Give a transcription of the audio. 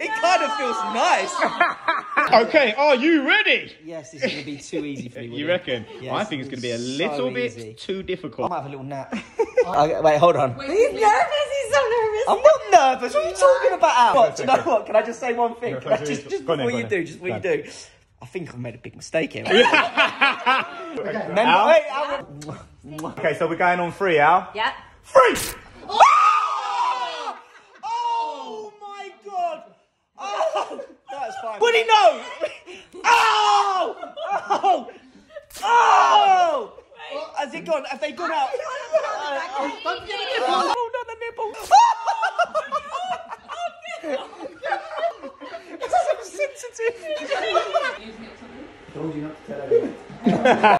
It kind of feels nice. Okay, are you ready? Yes, this is going to be too easy for me. You reckon? Yes, I think it's going to be a little bit too difficult. I might have a little nap. Wait, hold on. Wait, he's nervous. He's so nervous. I'm not nervous. What are you talking about? What, do you know what? Can I just say one thing? No, just before you do, just before you do. I think I've made a big mistake here. Okay, so we're going on 3, Al. Yeah. 3! Oh! Oh my god! Oh! That's fine. Would he know? Oh! Oh! Oh! Has it gone? Have they gone out? Oh, not the nipple! Oh! It's so sensitive! I told you not to tell everyone.